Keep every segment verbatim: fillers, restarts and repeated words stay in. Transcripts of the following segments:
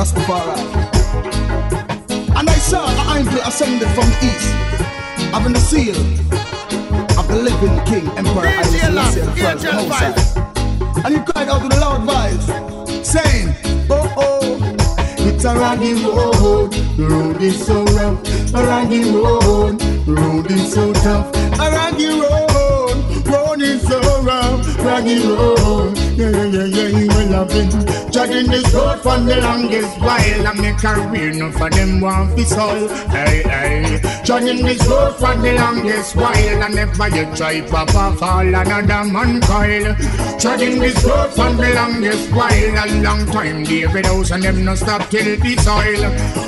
Rastafari. And I saw an angel ascended from the east, having the seal of the living king, Emperor I Selassie the First, the Mosai. And he cried out with a loud voice, saying, oh oh, it's a ragged road, the road is so rough, a ragged road, the road is so tough, a ragged road, road is so rough, ragged road, yeah, yeah, yeah, yeah, we love it. Jogging this road for the longest while, I make a career, no for them want this all, hey, hey. Jogging this road for the longest while, and never you try papa fall another man coil. Jogging this road for the longest while, a long time David House and them no stop till the soil.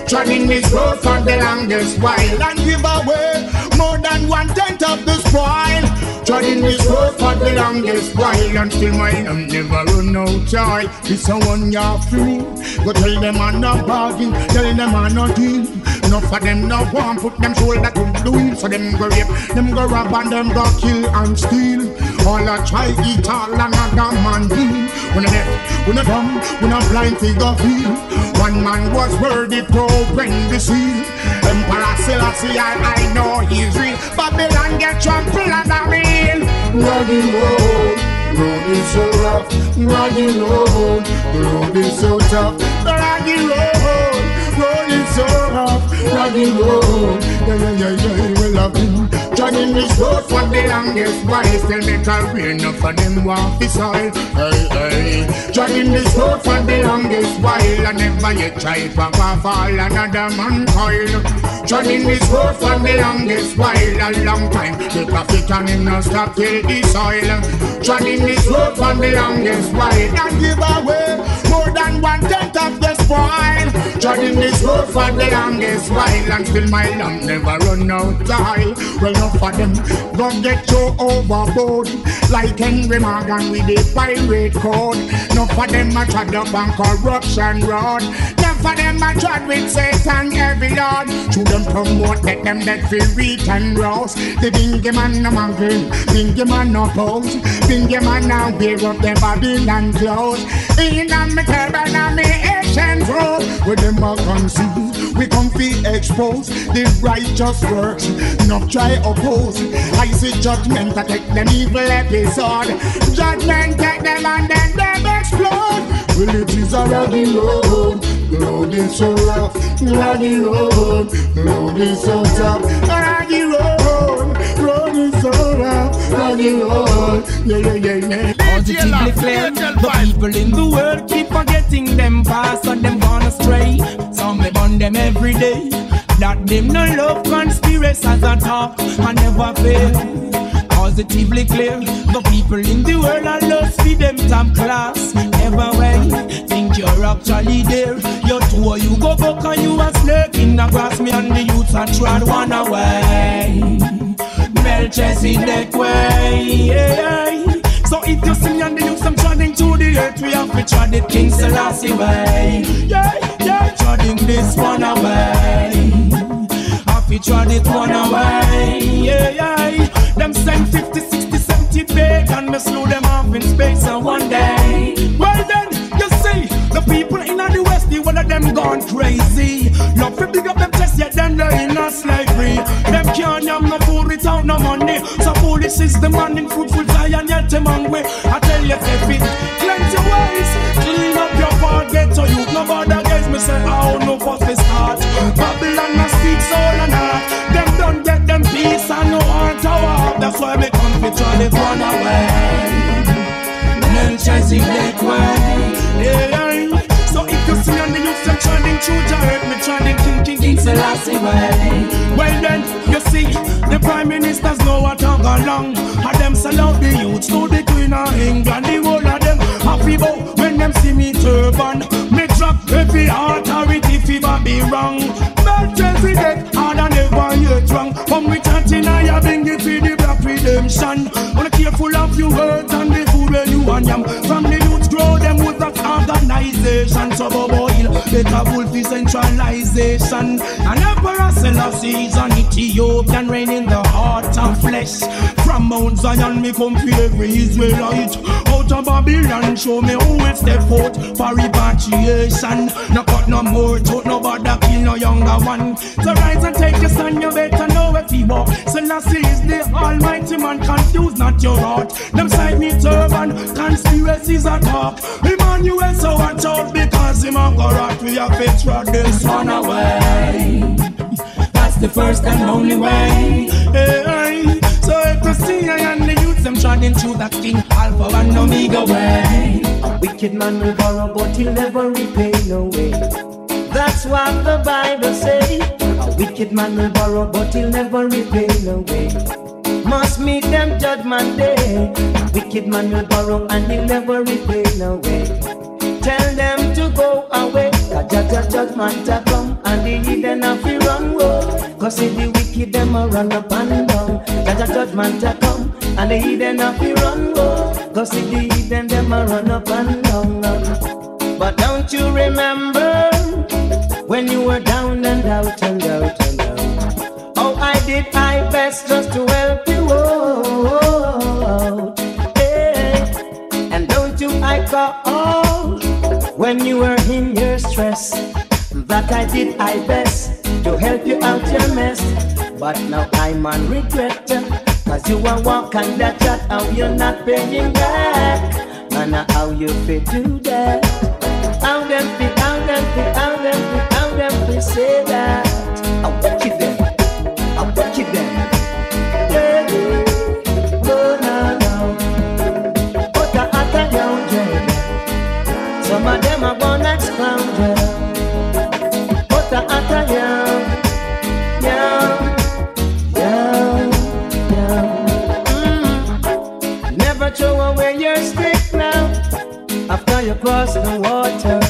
Jogging this road for the longest while, and give away more than one tenth of the spoil. Jogging this road for the longest while, until my I'm never run out oil. It's a one you're free, go tell them I'm not bargain, tell them I'm not deal. Enough of them no one put them shoulder to the wheel, so them go rape, them go rob and them go kill and steal. All I try eat all and I got man deal. When I deaf, when I dumb, when I blind figure feel. One man was worthy to open the seal. Emperor Selassie I know he's real. Babylon get trampled and I mean running road. Road is so rough, ragged road, road is so tough, ragged road, road is so rough, ragged road, yeah, yeah, yeah, yeah, we love you. Jogging this road for the longest while, still make a rain, enough for them walk the soil, hey, hey. Jogging this road for the longest while, and never you try papa fall another man coil. Jogging this road for the longest while, a long time the traffic and him no stop till the soil. Jogging this road for the longest while, and give away more than one tenth of the spoil. Jogging this road for the longest while, and still my lamb never run out of oil. Well, enough for them don't get so overboard, like Henry Morgan with the pirate code. Enough for them a trod up on corruption road. For them I trod with Satan every lord. Should them promote that them that feel weak and rouse. They bring them on a mountain, bring them on a post, bring them on a wear up their Babylon clothes. In on me table and me ancient road, where them all come see, we come feel exposed. The righteous works, not try oppose. I see judgment I take them evil episode. Judgment take them and then them explode. Well, it is a ragged road, the road is so rough, ragged road, the road is so tough, ragged road, road is so rough, ragged road, yeah, yeah, yeah, yeah. Positively clear, the people in the world keep forgetting them past and them gone astray. Some live on them every day, that them no love conspiracies at all, I never fail. Positively clear, the people in the world are lost for them top class. Never way, think you're actually there. You're two, you go back and you a snake in the grass. Me and the youths are trod one away. Melchizedek way. So if you see me and the youths I'm trotting to the earth, we have to trod it King Selassie way. Yeah, yeah, trodding this one away. We tried it one away, yeah, yeah. Them send fifty, sixty, seventy big, and me slew them off in space and one day. Well then, you see, the people in the West, the one of them gone crazy. Love to big up them chest, yet them they're in a slavery. Them can't have no food without no money. So foolish is the man in fruitful Zion, yet them hungry. I tell you, if it cleanse your ways, clean up your heart, get to you. No bother guys, me say, I don't know what this heart. Babylon has speaks all and them don't get them peace and no heart tower. That's why me come to try to run away. Melchizedek way. Yeah. So if you see on the youth, them trending through the earth, me trending King King King Selassie way. Well then, you see, the prime ministers know what I'm gone long. And them sell out the youths to the Queen of England. The whole of them happy bout when them see me turban. Me drop every authority if it be wrong. Melchizedek, I don't ever hear drunk. From which I think I have been given the black redemption. Only careful of your words and the food when you and yam. From the youth grow them with that organization. So go boil Better wolf is centralization. And Emperor Selassie is an Ethiopian reign in the heart and flesh. From Mount Zion me come for every Israelite. Out of Babylon show me who will step out for repatriation. No cut no more throat, no bother kill no younger one. So rise and take your son, you better know if he walk. Selassie is the almighty man, confuse not your heart. Them side me turban, conspiracies are talk. Emmanuel so watch out because him and corrupt. We have faith for this one away. That's the first and only way. Hey, so if you see I and the youth them trodden through the King Alpha and Omega way. A wicked man will borrow but he'll never repay no way. That's what the Bible says. A wicked man will borrow but he'll never repay no way. Must meet them judgment day. A wicked man will borrow and he'll never repay no way. Tell them to go away. Cause judgment a come and the hidden a fi run road. Cause if the wicked them a run up and down. Cause judgment a come and the hidden a fi run road. Cause if the hidden them a run up and down. But don't you remember when you were down and out and out and out? Oh, I did my best just to help you out. Hey. And don't you I call when you were in your stress. That I did my best to help you out your mess. But now I'm on regret. Cause you are walking that chat how you're not paying back. And how you fit do that. How them fit, how them fit, how them fit, how them fit say that. I'll bet you them. I'll bet you them. Some of them are born as flounder. But the other young, young, young, young. Never throw away your stick now after you cross the water.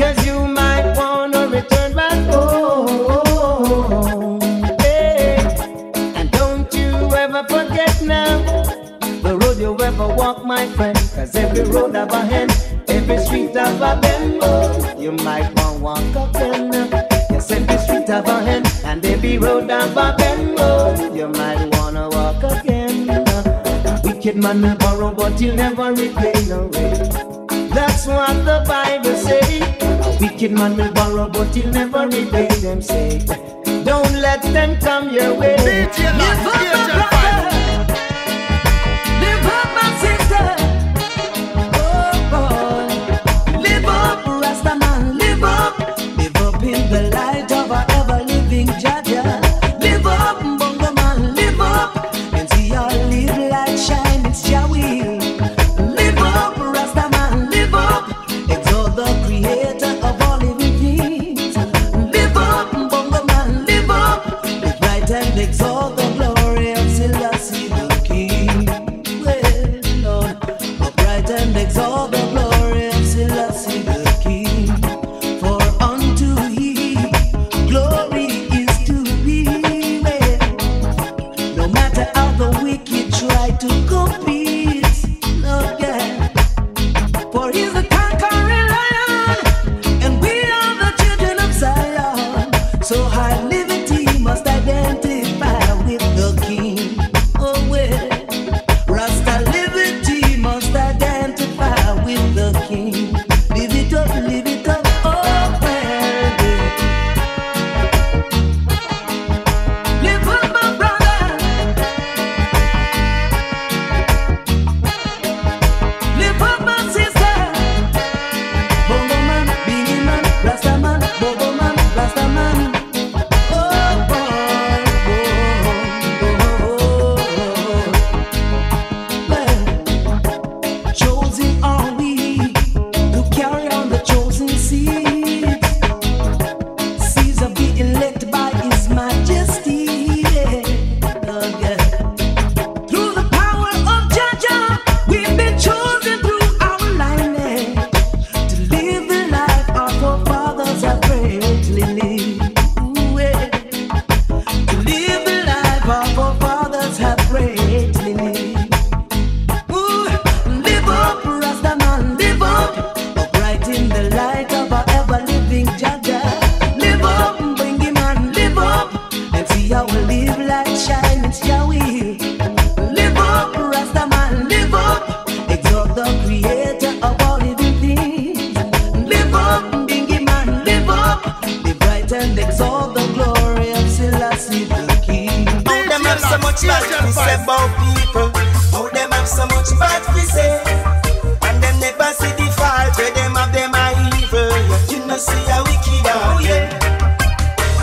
Cause you might wanna return back home. Hey. And don't you ever forget now the road you ever walk, my friend. Cause every road have a hand. Every street have a bend, oh, you might want walk up and down. Yes, every street have a hand, and every road have a bend, oh, you might wanna walk again. Uh. Wicked man will borrow, but he'll never repay no way. That's what the Bible say. A wicked man will borrow, but he'll never repay them. Say, don't let them come your way. Live up, brother. Live up, my sister. The light of our ever-living Jah-Jah. Live up, Bongo man, live up. And see your little light shine, it's Jah will. Live up, Rasta man, live up. Exalt the creator of all living things. Live up, Bongo man, live up. Live right and exalt the glory of Selassie. much we say about people. How them have so much bad we say, and them never see the fault where them have them are evil. You know see how wicked are, yeah.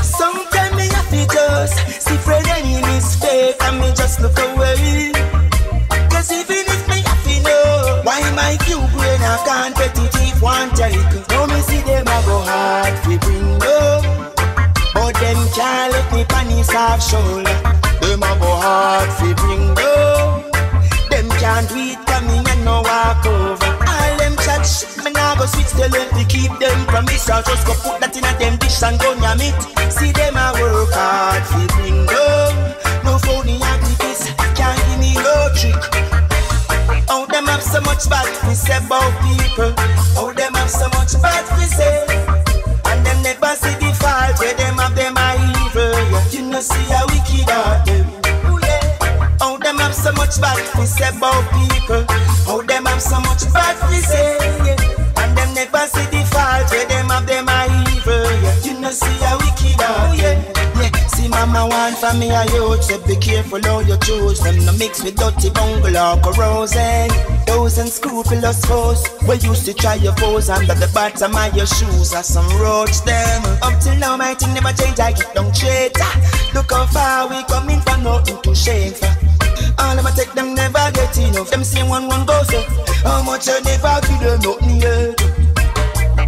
Sometimes me have to just see friend enemies fake and me just look away. Cause even if me have to know why my cube brain a competitive one take, now me see them a go hard to bring low. But them can't let me panties off shoulder. Them a go hard fi bring down. Them can't do it for me and no walk over. All them chat shit me nah go switch the left to keep them from this. I'll just go put that in a them dish and go yam it. See them a work hard fi bring down. No phony activists can't give me no trick. How them have so much bad we say about people. How them have so much bad we say, and them never see the fault where them have them are evil. You know see how wicked are them. How them have so much bad we say about people. How them have so much bad we say, and them never see the fault where them have them are evil. You know see how wicked are them. See mama want for me a youth, so be careful how you choose them. No mix with dirty bungle or corrosion. Those unscrupulous foes will used to try your foes under the bottom of your shoes as some roach them. Up till now my thing never change, I keep on traitor. Look how far we coming from nothing to shame for. All of my take them never get enough. Them same one one goes up. How much you never give them nothing yet.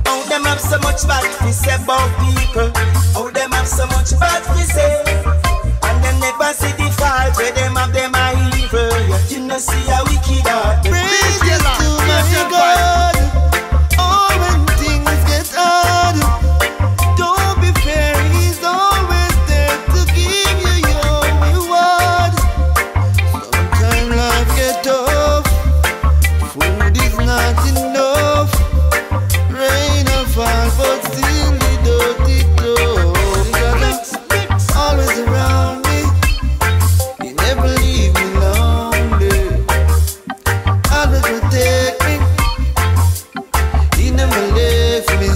How them have so much bad we say about people. How them have so much bad we say, and them never see the fault where them have them are evil. You know see how wicked are them. Praise to my God. Oh, when things get hard, don't be fair. He's always there to give you your reward. Sometimes life get tough, food is not enough. Rain or fall, but still we don't it though. God's always around me, He never leave me lonely. Always protect me, He never left me.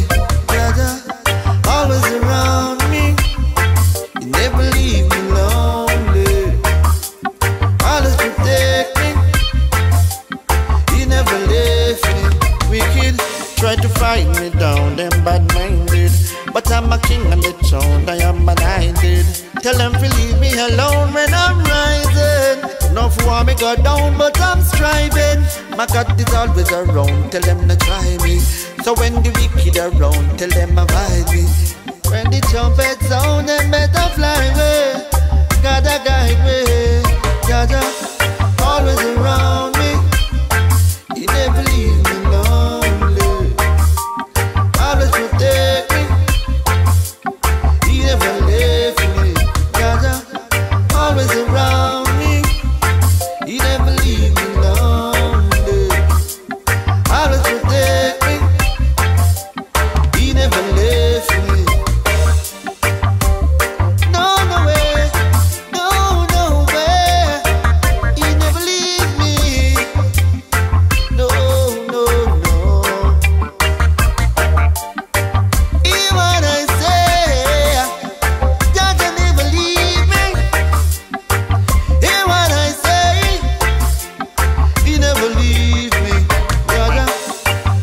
God's always around me, He never leave me lonely. Always protect me, He never left me. Wicked try to find me down, them bad-minded. But I'm a king on the throne, I am anointed. Tell them to leave me alone when I'm rising. No for me go down, but I'm striving. My God is always around, tell them to try me. So when the wicked around, tell them avoid me. When the trumpet sound, they better fly away. God guide me, God always around me. He never leaves me alone. Always protect me, He never left me. God always around me, He never leave me lonely. Always protect me, He never left me. No, no way, no, no way, He never leave me. No, no, no. Hear what I say, God will never leave me. Hear what I say, He never leave me. God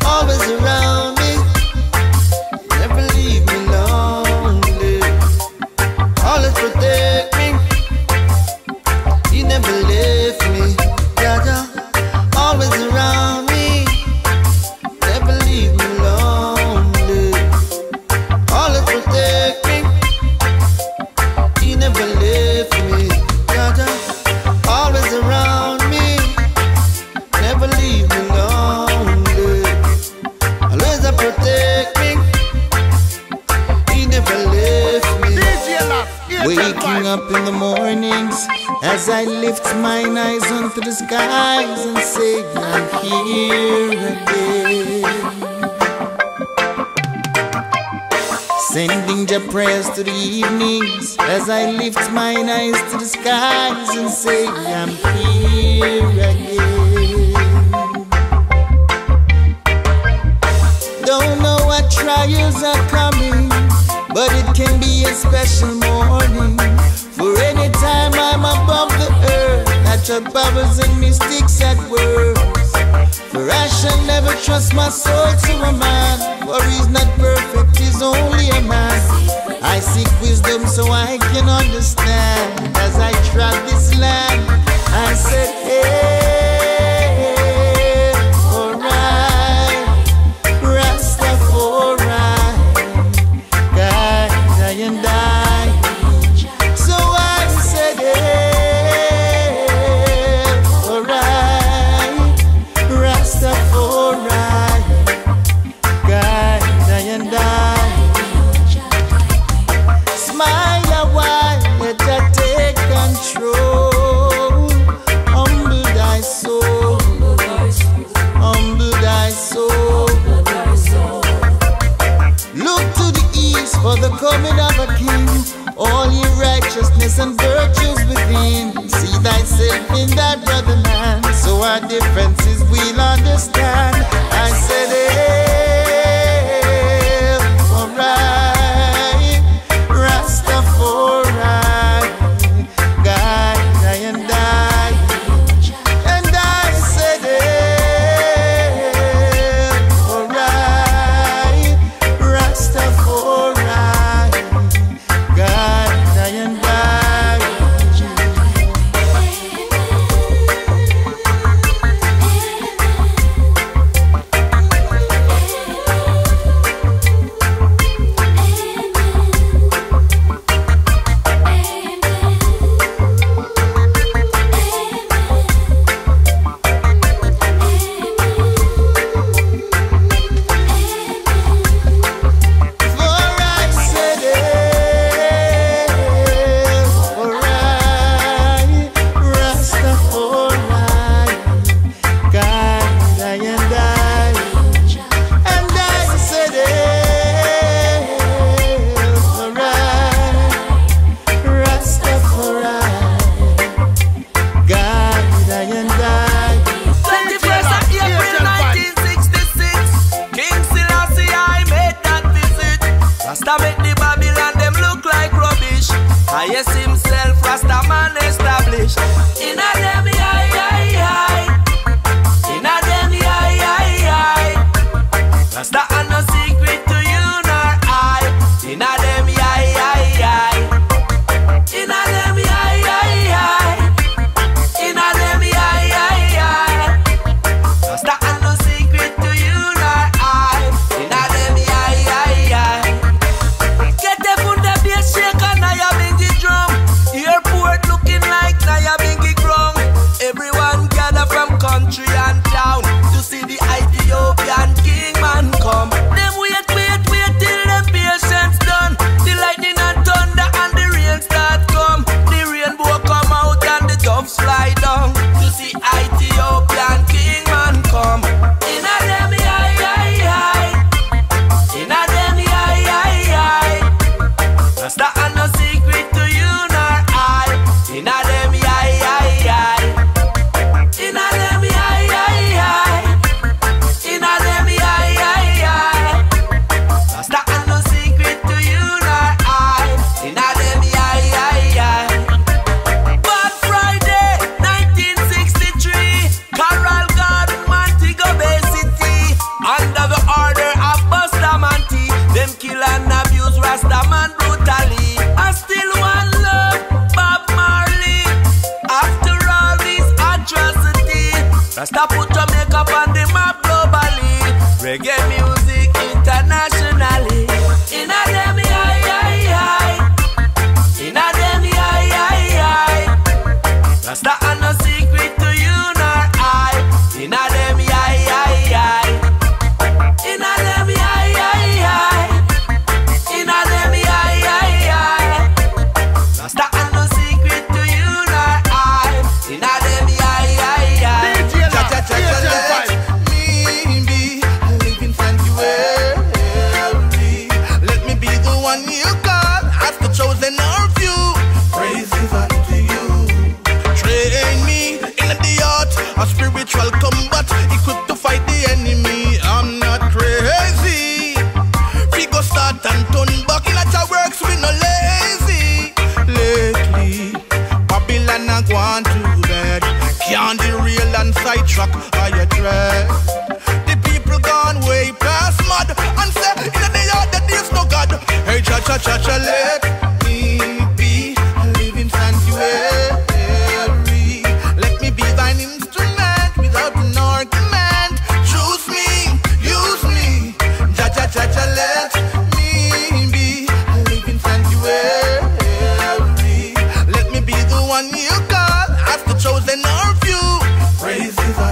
always around me, He never leave me lonely. Always protect me, He never left me. God always around me, never leave me lonely. Always protect me, He never left me. God always around me, never leave me lonely. Always protect me, He never left me. Waking up in the mornings as I lift mine eyes unto the skies and say, I'm here again. Sending your prayers to the evenings as I lift mine eyes to the skies and say, I'm here again. Don't know what trials are coming, but it can be a special morning. For any time I'm above the earth, little bubbles and mystics at work. For I shall never trust my soul to a man, for he's not perfect, he's only a man. I seek wisdom so I can understand. As I trod this land, I said, hey, alright, Rastafari, guide, I and I. Coming of a king, all your righteousness and virtues within. See thyself in that brother man, so our differences we'll understand. I said, hey, alright, Rastafari, guide I and I. And I said, hey, alright, Rastafari. Rasta make the Babylon them look like rubbish. I yes himself, Rasta man established. In a dem yai yai yai, in a dem yai yai yai. Rasta are no secret to you nor I. In a dem yai yai yai, in a dem yai yai yai, in a dem yai yai yai. Rasta are no secret to you nor I. In a dem yai yai yai. Country and town to see the Ethiopian king man come. Them wait, wait, wait till the patience done. The lightning and thunder and the rain start come. The rainbow come out and the doves fly down to see Ethiopian king man come. In a dem yai yai yai, in a dem yai yai yai. Rasta are no secret to you nor I. In a dem yai yai yai. Rasta put Jamaica on the map globally. Reggae music internationally. In a dem yai yai yai, in a dem yai yai yai. Rasta are no secret to you nor I. In a dem yai yai yai, in a dem yai yai yai, in a dem yai yai yai. Rasta are no secret to you nor I. In a dem yai yai yai. Let me be a living fantasy. track by your dress. The people gone way past mud and say in the day out that there's no God. Hey, cha cha cha cha, let me be a living sanctuary. Let me be thine instrument without an argument. Choose me, use me. Cha cha cha cha, let me be a living sanctuary. Let me be the one you call as the chosen army. Living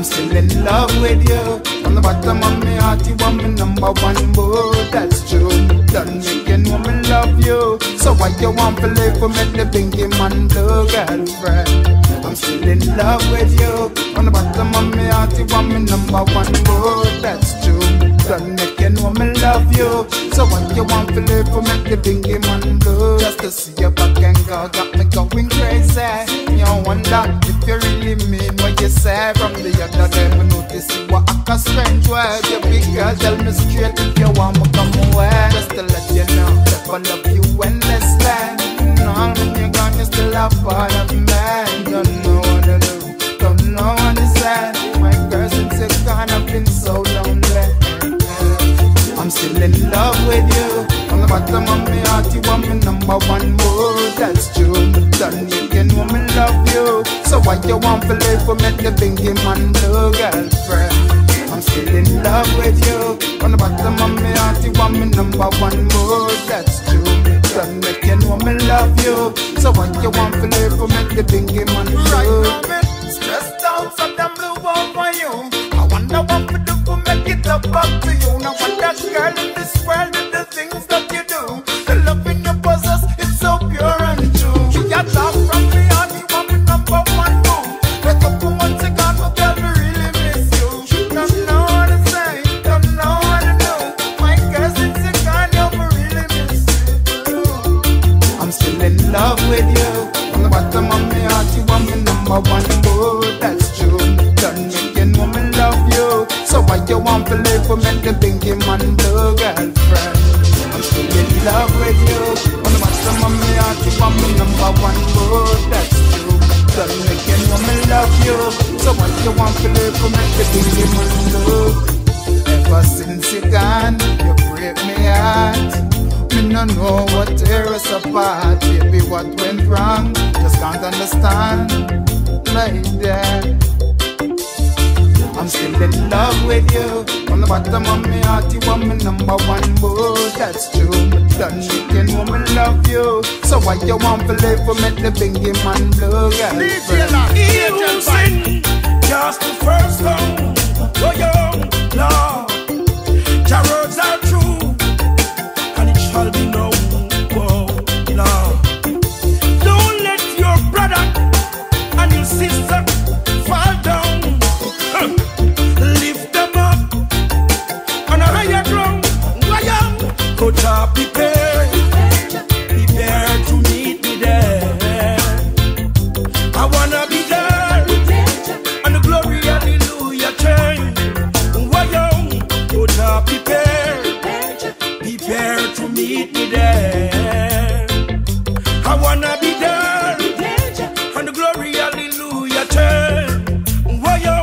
I'm still in love with you. From the bottom of my heart, you want me number one, boy. That's true. Done making woman love you. So why you want to live for me the pinky man, blue girlfriend? I'm still in love with you. On the bottom of my heart, you want me number one, boy. That's true. Done making woman love you. So why you want to live for me the pinky man, blue? Just to see you back and go, got me going crazy. I wonder if you really mean what you say. From the other day, I notice you are a strange word. You big girl, tell me straight if you want me come away. Just to let you know, if I love you endlessly. Now when you're gone, you're still a part of me. Don't know what to do, don't know what to say. My girl, since you're gone, I've been so lonely. I'm still in love with you. From the bottom of my heart, you want me number one, boy. That's true. Done making woman love you. So why you want to live for me the bingy man, blue girlfriend? I'm still in love with you. From the bottom of my heart, you want me number one, boy. That's true. Done making woman love you. So why you want to live for me the bingy man, blue? Right now, I'm stressed out, so damn blue over you. I wonder what to do to make it up back to you. Now what that girl in this world with the things that you do. The love in your possess is so pure and true. You got love from me and you want me number one, boom. Wake up for once again, but girl, we really miss you. You don't know what to say, don't know what to do. My girl, since you gone, yo, we really miss you. I'm still in love with you. From the bottom of my heart, you want me number one, boom. That's true. Done making woman love you. So why you want to live for me the binky man, blue girlfriend? I'm still in love with you. On the bottom of my heart, you want me number one, boy. That's true. Done making woman love you. So why you want to live for me the binky man, blue? Ever since you gone, you break me heart. Me no know what tear us apart. Baby, what went wrong? Just can't understand like that. I'm still in love with you. From the bottom of my heart, you want me number one, boy. That's true. Done making woman love you. So why you want to live for me the bingy man, blue girlfriend? You sin just the first time for your love. Your words are true and it shall be known. Oh, love, don't let your brother and your sister fall down. Prepare, prepare to meet me there. I wanna be there, and the glory, hallelujah, change. Why you don't prepare, prepare to meet me there. I wanna be there, and the glory, hallelujah, change. Why you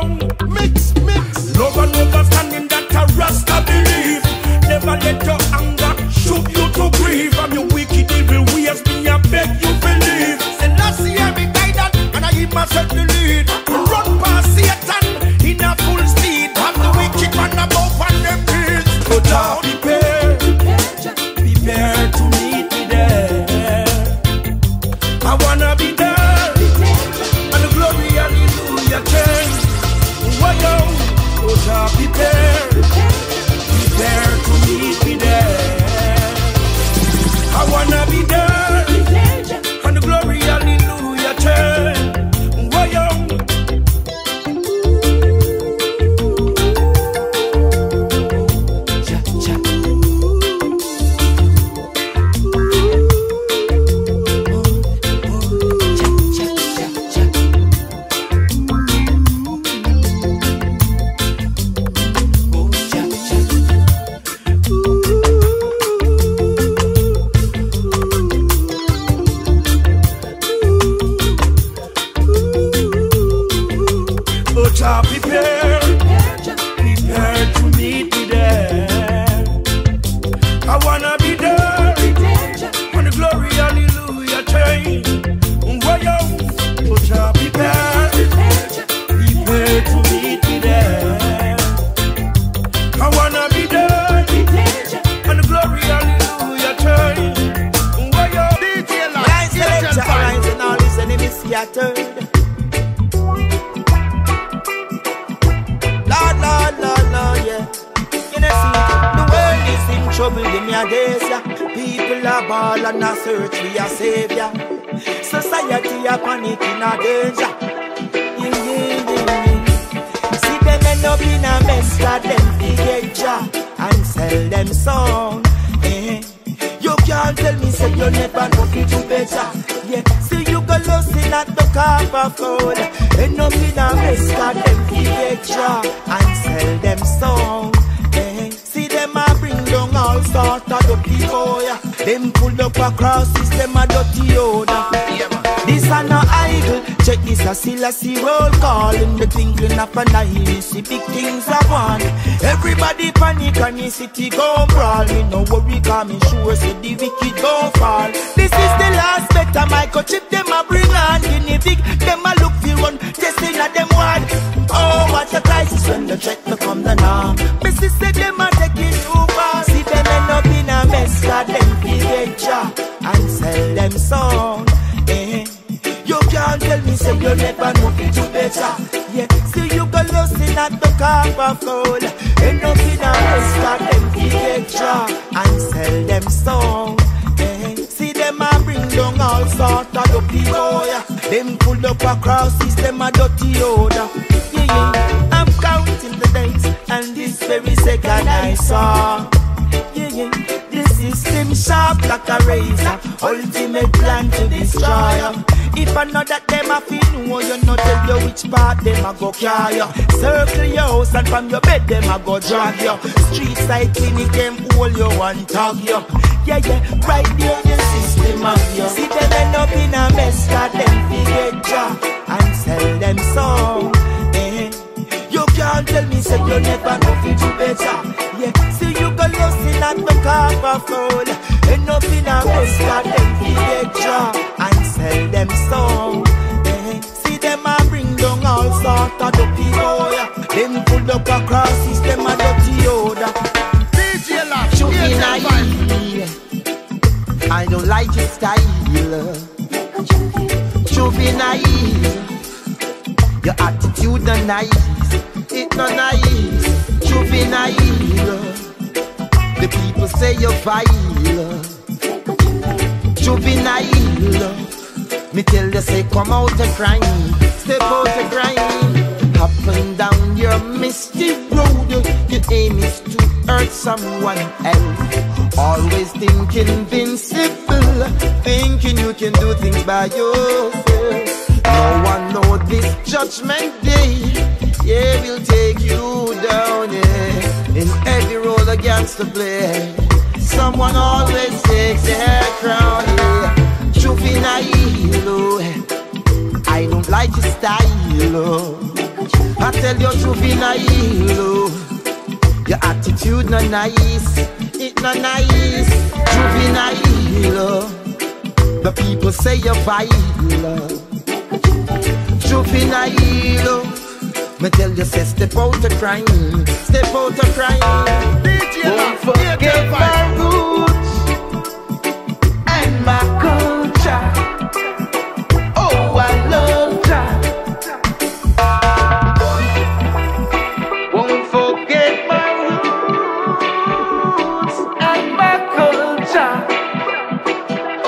mix, mix, love and understanding that a Rasta believe. Never let your anger shoot you to grieve. I'm your wicked evil ways, me I beg you believe. Selassie I be guided and I give myself the lead. Run past Satan in a full speed. I'm the wicked man above and them pills. Go down, prepare, prepare to meet me there. I wanna be there, and the glory hallelujah change. Why you go down, prepare, prepare to meet me there. I wanna be there, and the glory, hallelujah, turn. Why scattered. ball and a search for a savior. Society a panic in a danger. Ding, ding, ding, ding. See them end up in a mess that them get ya and sell them song. Eh. You can't tell me say you never know to do better. Yeah. See you go lost in a the cup of gold. End up in a mess that them get ya and sell them song. Eh. See them a bring down all sort of the people. Yeah. Them pull up across system a dirty odor. This a no idol, check this a Selassie roll call. In the twinkling of an eye, you see big things a one. Everybody panic and the city go brawl. Me no worry cause me sure say the wicked go fall. This is the last better microchip them a bring on. Guinea pig, them a look for run, testing at them word. Oh, what a crisis when the threat become the norm. Me see say them a taking over. See them end up in a mess cause them forget ya and sell them sound. Tell me, say you never know to do better. Yeah, see you go lost in at the cup of gold. Ain't nothing else but them extra and sell them song. Yeah. See them a bring down all sort of the people. Yeah. Them pull up across system a dirty odor. Yeah, yeah. I'm counting the days and this very second I saw. Yeah, yeah. The system sharp like a razor. Ultimate plan to destroy. If I know that them a fi know, you know tell you which part them a go carry. Circle your house and from your bed them a go drag you. Street side clinic them hold you and tag you. Yeah yeah, right there the system of you. See them end up in a mess 'cause them fi get ya and sell them song. Eh. You can't tell me say you never know fi do better. Yeah, see you go lost in a cup of gold. End up in a mess 'cause them fi get ya. Sell them so, eh. See them a bring down all sort of the people, yeah. Them pull up across system a dirty odor. D J Love, shoot me naive. I don't like your style. Shoot me naive. Your attitude not nice. It not nice. Shoot me naive. The people say you're vile. Shoot me naive. Me tell you say come out and grind, step out and grind. Up and down your misty road, your aim is to hurt someone else. Always thinking invincible, thinking you can do things by yourself. No one know this judgment day, yeah, will take you down, yeah. In every role against the play, someone always takes their crown, yeah. I don't like your style, oh. I tell you truth in a yellow. Your attitude not nice, it not nice. Truth in a yellow. The people say you're vile. Truth in a yellow. Me tell you say step out of crime, step out of crime. Don't forget my roots and my God. Oh, I love that. Won't forget my roots and my culture.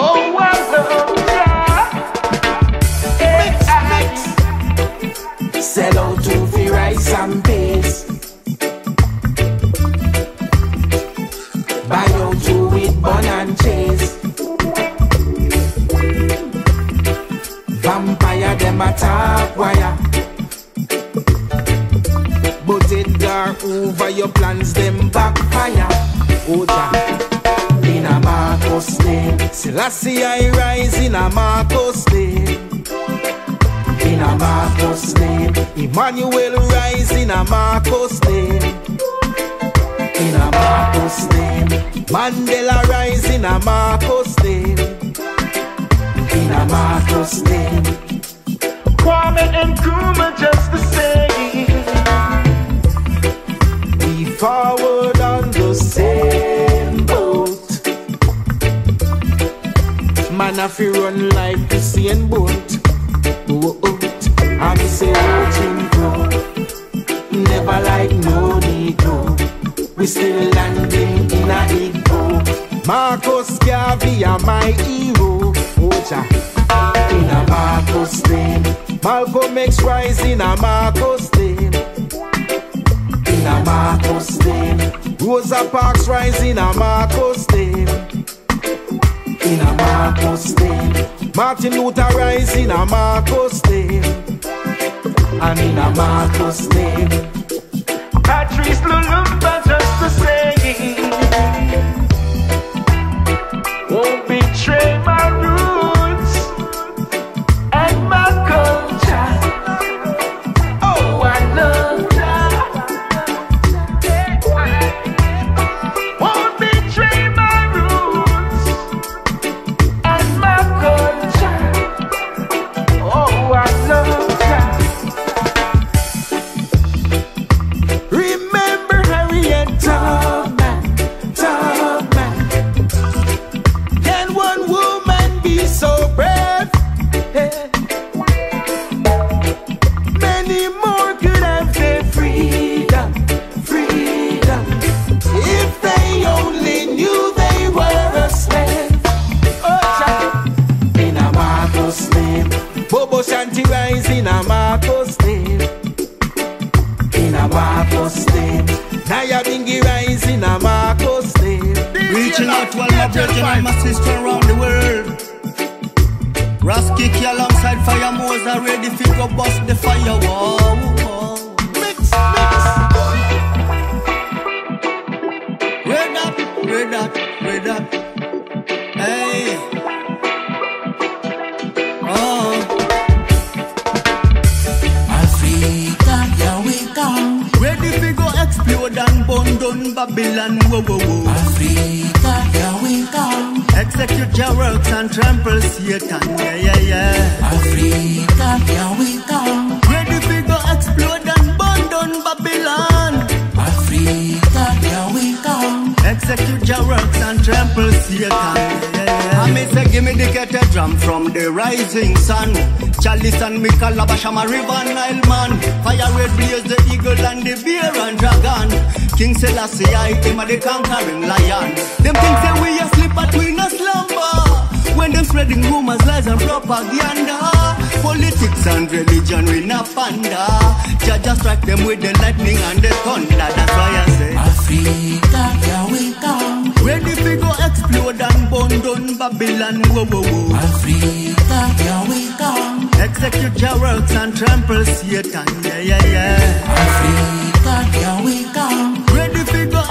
Oh, I love that. Mix, mix. Sell out to the rice and beans. Buy out to with bun and cheese. Vampire, them a top wire. But it gar over your plans, them backfire. Oja, in a Marcos name. Selassie I rise in a Marcos name. In a Marcos name. Emmanuel rise in a Marcos name. In a Marcos name. Mandela rise in a Marcos name. In a Marcos name. Kwame and Nkrumah just the same. We forward on the same boat. Man if you run like the same boat. I say oh Jim Crow. Never like no Negro. We still landing in a Igbo. Marcus Garvey are my hero. Ocha. In a Marcus name. Malcolm X rise in a Marcus name. In a Marcus name. Rosa Parks rise in a Marcus name. In a Marcus name. Martin Luther rise in a Marcus name. And in a Marcus name. Patrice Lumumba just the same. Won't betray my roots and my culture. Oh, I love that. Won't betray my roots and my culture. Oh, I love that. Remember Harriet Tubman. In a Marcus name, in a Marcus name, Naya Bingi rise in a Marcus name. Reaching out to all my brethren and my sister around the world. Ras Kiki alongside Fire Mose are ready to go bust the fire wall. Mix, mix. Red up, red up, red up. Hey. Babylon, whoa, whoa, whoa. Africa, here we come. Execute your works and trample Satan, yeah, yeah, yeah. Africa, here we come. Ready to go explode and burn down Babylon. Africa, here we come. Execute your works and trample Satan, yeah, yeah. I may say, give me the cathedral from the rising sun. Chalice and Mikal, Labashama, River, Nile, man. Fire red blaze, the eagle and the bear and dragon. King Selassie, I came at the conquering lion. Them things say we asleep but we no slumber. When them spreading rumors, lies and propaganda. Politics and religion we no ponder. Jah just strike them with the lightning and the thunder. That's why I say Africa, here we come. Ready to go explode and burn down Babylon, whoa, whoa, whoa. Africa, here we come. Execute your works and trample Satan, yeah, yeah, yeah. Africa, here we come.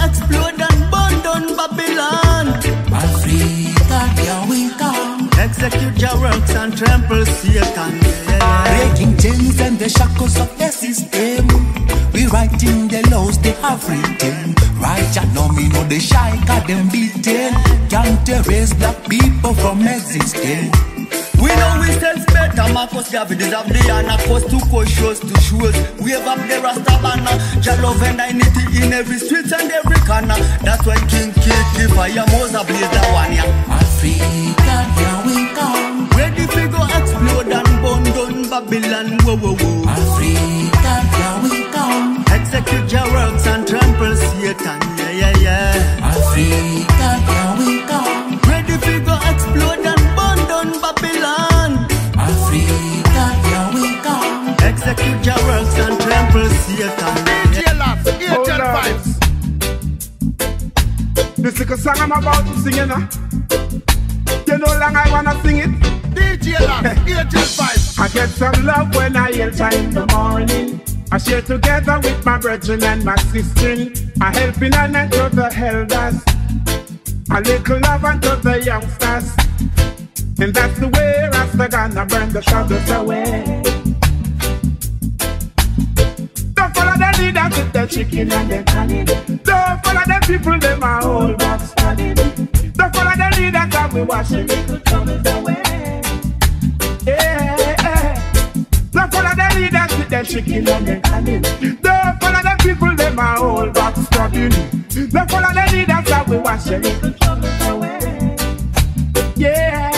Explode and burn down Babylon. Africa, here we come. Execute your works and trample Satan, yeah. Breaking chains and the shackles of the system. We writing the laws they have written. Right and no me know the shy got them beaten. Can't erase the people from existence. We know we sells better, Marcus Garvey deserve the honor. Coast to coast, shows to shows, wave up the Rasta banner. Jah love and unity in every street and every corner. That's why King Kiki Fire Mose blaze the one, yeah. Africa, here we come. Ready to go explode and burn down Babylon, whoa, whoa, whoa. Africa, here we come. Execute your works and trample Satan, yeah, yeah, yeah. Africa, here we come. Ready to go explode and Babylon. Africa, here we come. Execute your works and trample Satan. D J Labs, A T L Vibes. This is a song I'm about to sing, you know. You know long I wanna sing it. D J Labs, A T L Vibes. I get some love when I yell time in the morning. I share together with my brethren and my sister. I helping and I to the elders. A little love unto the youngsters. And that's the way Rasta gonna burn the shadows away. Don't follow the leaders with the chicken and the cannon. Don't follow the people, them are all back standing. Don't follow the leaders and we wash the little troubles away. Yeah, yeah. Don't follow the leaders with the chicken and the cannon. Don't follow the people, them are all back standing. Don't follow the leaders and we wash the little troubles away. Yeah.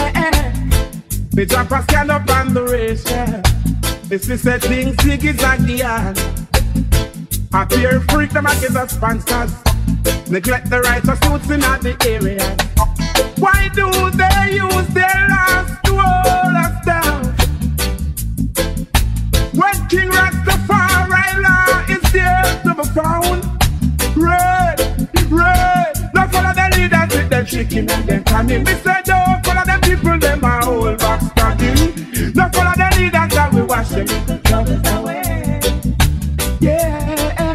Me drop a scan up on the race, yeah. This is a thing, ziggy zaggy, yeah. I fear freak them against the sponsors. neglect the righteous youths in the area. Why do they use their lives to hold us down? When King Rastafari law is there to be found, red, red, now follow the leaders with them chicken and them canning. We say don't follow them people, them are all backstabbing. Now follow the leaders that we wash them in the troubles away. Yeah,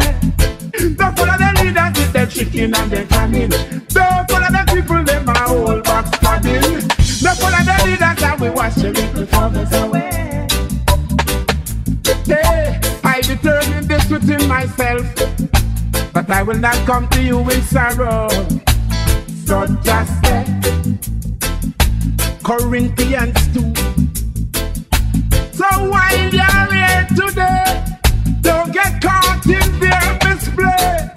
now follow the leaders with them chicken and them canning. Don't follow the people, them are all backstabbing. Now follow the leaders that we wash them in the troubles away. Hey, I determined this within myself, but I will not come to you in sorrow. So just say, Corinthians two. So while you are here today, don't get caught in their misplay.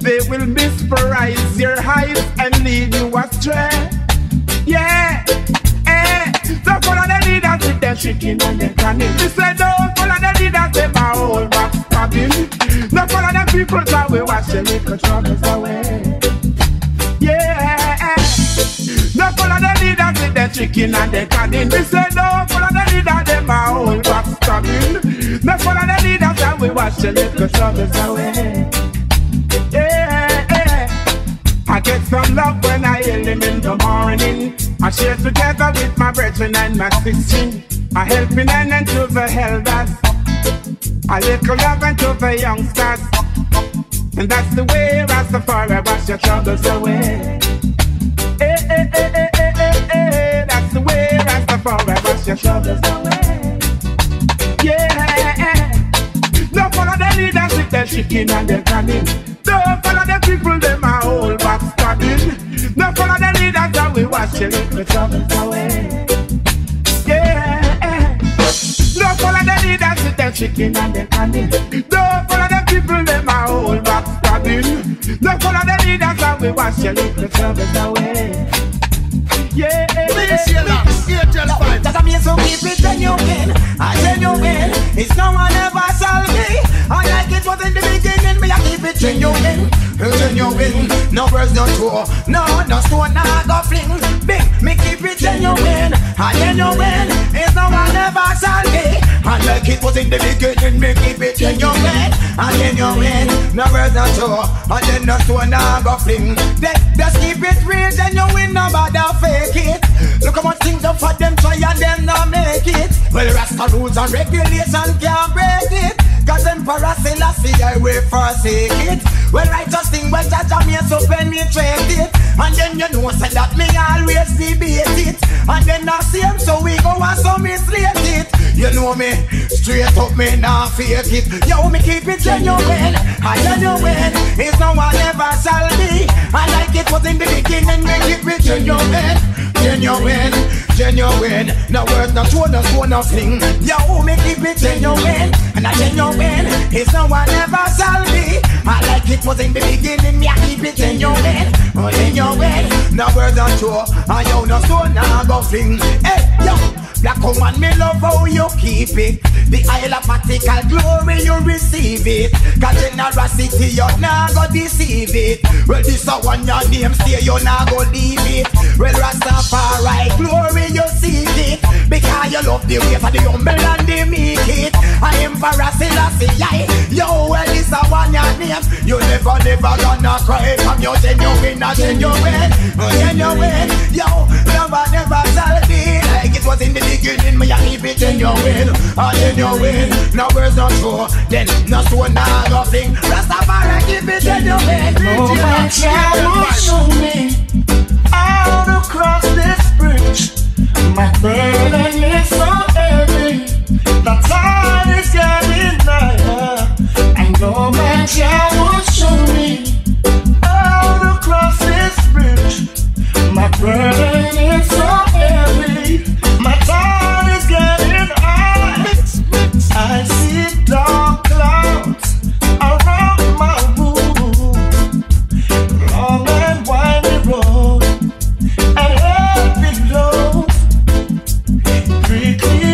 They will misprize your eyes and lead you astray. Yeah, eh, don't follow the leaders with their chicken and their canning. They say don't follow the leaders, they my whole backstabbing. Don't follow the people that we wash the little troubles away. Yeah, don't follow the leaders with their chicken and their canning. They say don't follow the leaders, they my whole backstabbing. Don't follow the leaders that we wash the little troubles away. I get some love when I hail him in the morning. I share together with my brethren and my sisters. I help in hand and to the elders, I little love and to the youngsters. And that's the way Rastafari wash your troubles away. Hey, hey, hey, hey, hey, hey, hey. That's the way Rastafari wash your troubles away. Yeah, no follow the leaders with their chicken and their canning. Don't follow the people, them are all backstabbing. Don't follow the leaders that we wash the little troubles away. Yeah, don't follow the leaders with their chicken and their candy. Don't follow the people, them are all backstabbing. Don't follow the leaders that we wash the little troubles away. Yeah, that means some people genuine, I genuine. It's no one ever saw me. I like it was in the beginning, me I keep it genuine, genuine. No words, no tour, no, no stone, no go fling. Big, me keep it genuine, I genuine. It's no one ever saw me. I like it was in the beginning, me keep it genuine, I genuine. No words, no tour, I then no stone, no go fling. Just keep it real, genuine, no bother fake it. Look how much things up for them, try and them not make it. Well, Rasta rules and regulations can't break it. Cause Emperor Selassie, I will forsake it. Well, righteous thing, well, judge me so penetrate it. And then you know, say that me always debate it. And then I see him, so we go and so mislate it. You know me, straight up me, now fake it. Yo, me keep it genuine, I genuine. It's no one ever shall be. I like it was in the beginning, we keep it genuine, genuine, genuine. No words, no tone, no stone, no fling. Yo, me keep it genuine, and I genuine. It's no one ever shall be. I like it was in the beginning, me I keep it in your head, in your head. No words on tour, I own no stone, I go fling. Hey, yo, black woman, me love how you keep it. The Isle of Particle glory, you receive it. Cause generosity, you nah go deceive it. Well, this a one your name, say you nah go leave it. Well, Rastafari glory, you see it. Because you love the way for the humble and they make it. I am for Rastafari. Yo, well, this a one your name. You never, never gonna cry from your genuine, not genuine, genuine. Yo, never, never shall be. Like it was in the beginning, me a keep it genuine, genuine. No words, no true, then no stone, no nothing. Rastafari keep it genuine. Oh, my child, show me how to cross this bridge. My burden is so heavy, the tide is getting higher. I know my child will show me how to cross this bridge. My burden is so heavy, my tide is getting high. I see dark clouds around my room, long and windy road, and heavy load. Creaky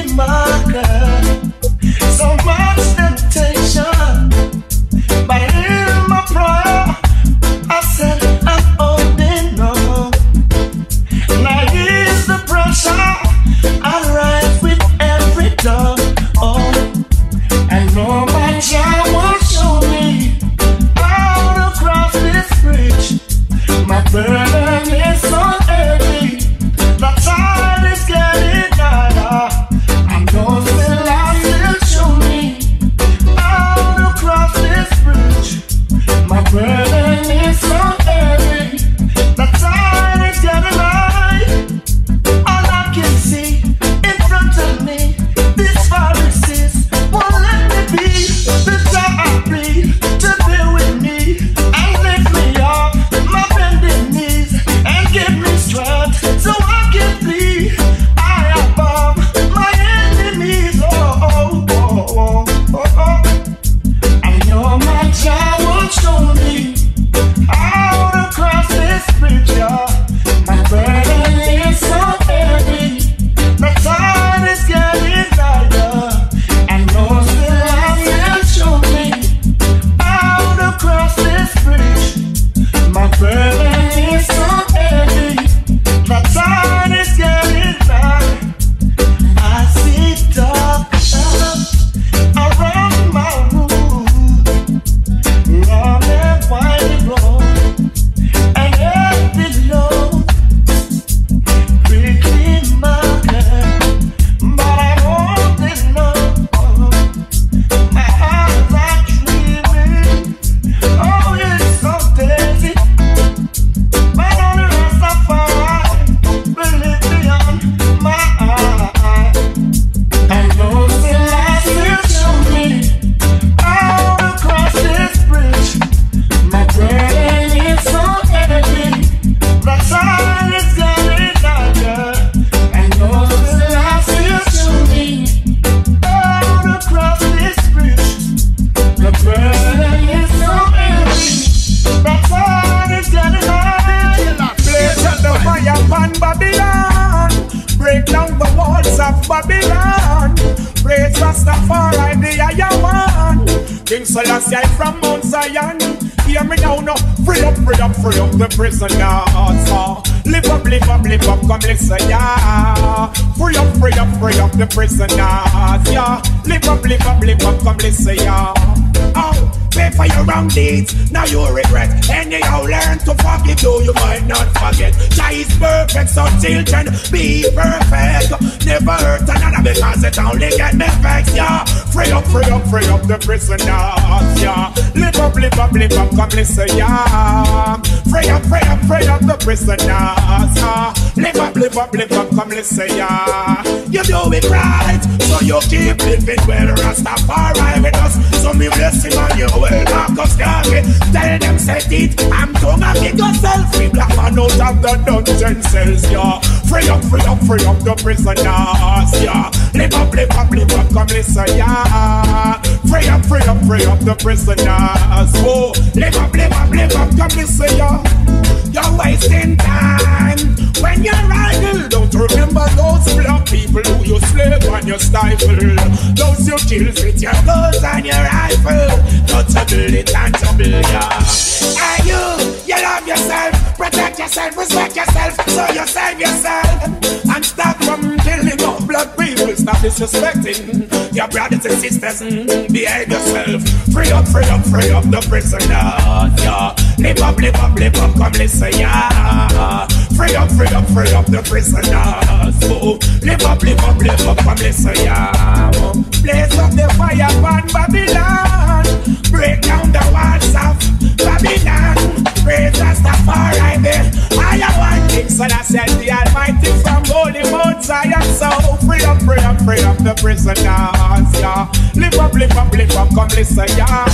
King Selassie from Mount Zion. Hear me now, no. Free up, free up, free up the prisoners. Uh. Live up, live up, live up, come listen, yeah. Free up, free up, free up the prisoners, yeah. Live up, live up, live up, come listen, yeah. Oh. Pay for your wrong deeds, now you regret. Anyhow, learn to forgive, though you might not forget. Jah is perfect, so children, be perfect. Never hurt another because it only get me vexed, yeah. Free up, free up, free up the prisoners, yeah. Live up, live up, live up, come listen, yeah. Free up, free up, free up the prisoners, yeah. Live up, live up, live up, come listen, yeah. You do it right, so you keep living well. Rastafari with us, so me blessing on you. Well, Marcus Garvey, tell them set it. I'm gonna get yourself. We black man out of the dungeon cells, yeah. Free up, free up, free up the prisoners, yeah. Live up, live up, live up, come listen, yeah. Free up, free up, free up the prisoners, oh. Live up, live up, live up, come listen, yeah. You're wasting time when you're idle. Don't remember those black people who you slave and you stifle. Those you kill with your guns and your rifle. No trouble, it ain't trouble, yeah. And you, you love yourself, protect yourself, respect yourself, so you save yourself. And stop from killing off black people, stop disrespecting your brothers and sisters, behave yourself. Free up, free up, free up the prisoners, yeah. Live up, live up, live up, come listen, yeah. Free up, free up, free up the prisoners, oh. Live up, live up, live up, come listen, yeah. Blaze up the fire from Babylon. Break down the walls of Babylon. Praise Rastafari, then I am one King Selassie, the Almighty from Holy Mount Zion. So free up, free up, free up the prisoners, yeah. Live up, live up, live up, come listen, yeah.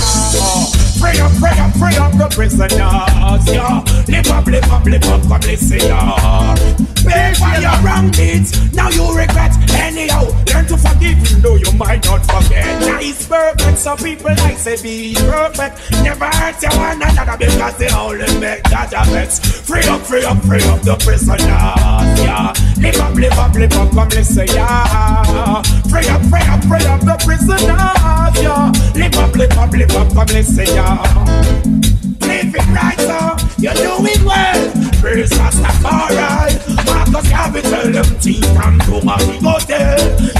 Free up, free up, free up the prisoners, yeah. Live up, live up, live up, come listen, yeah. Pay for your wrong deeds, now you regret. Anyhow, learn to forgive, you know you might not forget. Now it's perfect, so people like say be perfect. Never hurt your one another because they only make judgments. Free up, free up, free up the prisoners, yeah. Live up, live up, live up, come listen, yeah. Free up, free up, free up the prisoners, yeah. Live up, live up, live up, come listen, yeah. Live it right, so you're doing well. Praise Rastafari. Marcus Garvey tell them teeth from Duma we go tell.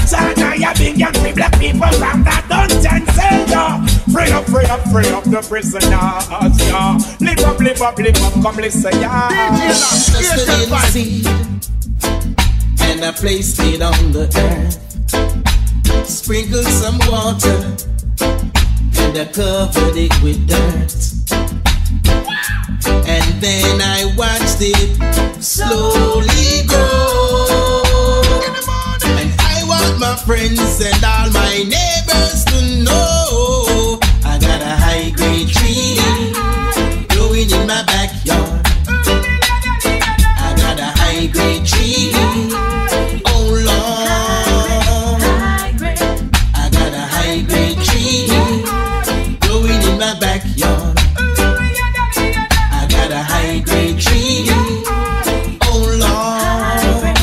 China, ya big young free black people from that dungeon cell, yeah. Free up, free up, free up the prisoners, yeah. Live up, live up, live up, come listen, yeah. Planted in seed, and I placed it on the earth. Sprinkled some water, and I covered it with dirt. And then I watched it slowly grow. And I want my friends and all my neighbors to know. High-grade tree growing in my backyard. I got a high-grade tree. Oh Lord, I got a high-grade tree growing in my backyard. I got a high-grade tree. Oh Lord,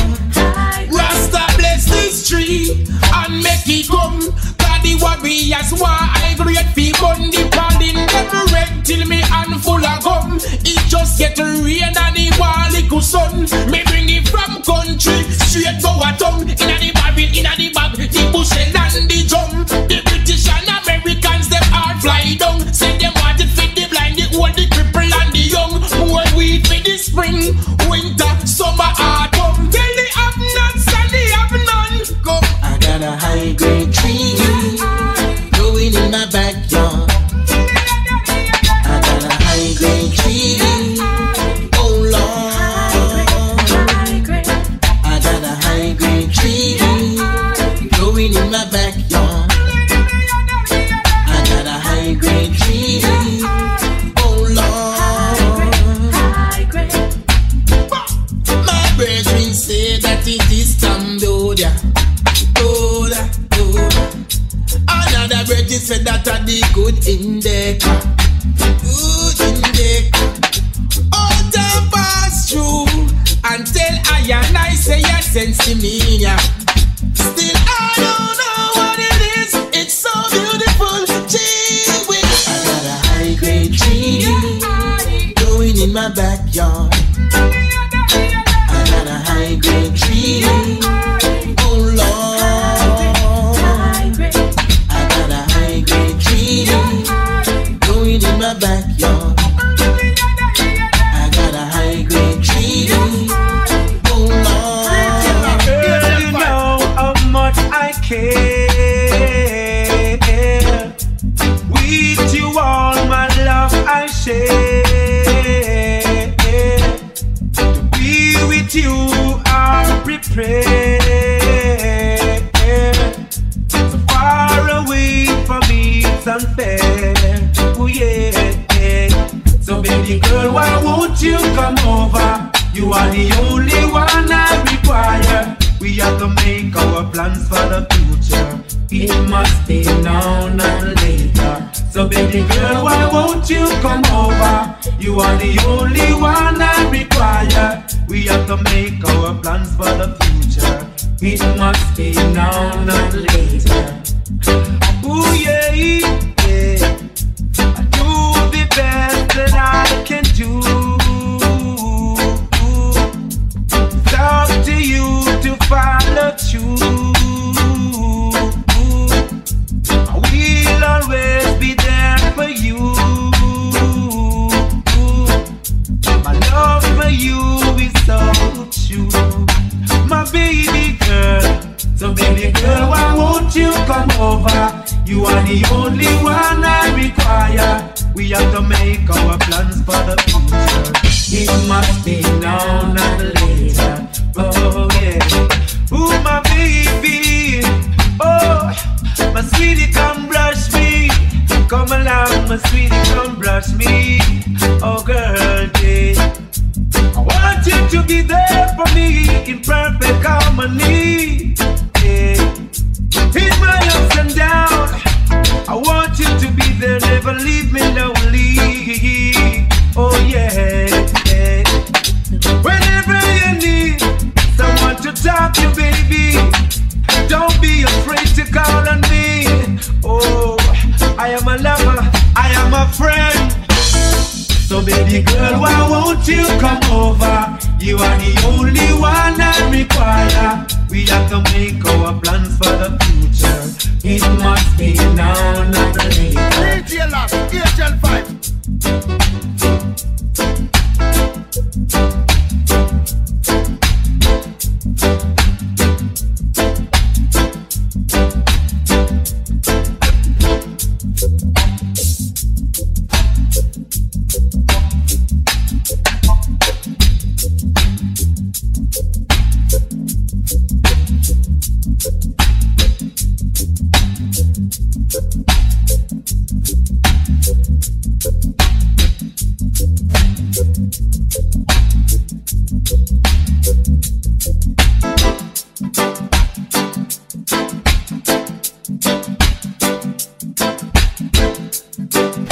Rasta bless this tree and make it come. Daddy warriors why high-grade people. The padding never red till me hand full of gum. It just get rain and the wall little sun. Me bring it from country straight to a tongue. Inna the barrel, inna the bag, the bushel and the drum. The British and Americans them all fly down. Say them want it for the blind, the old, the cripple and the young. More weed for the spring, winter, summer, autumn. Tell the have nots and the have none. Come, I got a high grade tree growing in my bag. Said that are the good indica, good indica. All time pass through until I and I say I sense me. Still I don't know what it is. It's so beautiful. Gee, bed. Oh yeah. So baby girl, why won't you come over? You are the only one I require. We have to make our plans for the future. It must be now, not later. So baby girl, why won't you come over? You are the only one I require. We have to make our plans for the future. It must be now, not later. Oh yeah, yeah. I do the best that I can do. It's up to you to follow through. We'll always be there for you. My love for you is so true, my baby girl. So baby girl, why won't you come over? You are the only one I require. We have to make our plans for the future. It must be now, not later. Oh yeah. Ooh, my baby. Oh, my sweetie, come brush me. Come along, my sweetie, come brush me. Oh girl, yeah. I want you to be there for me in perfect harmony, yeah. In my ups and downs, I want you to be there, never leave me lonely. Oh yeah, yeah. Whenever you need someone to talk to, baby, don't be afraid to call on me. Oh, I am a lover, I am a friend. So baby girl, why won't you come over? You are the only one I require. We have to make our plans for the future. It must be now, not later. H L five. Thank you.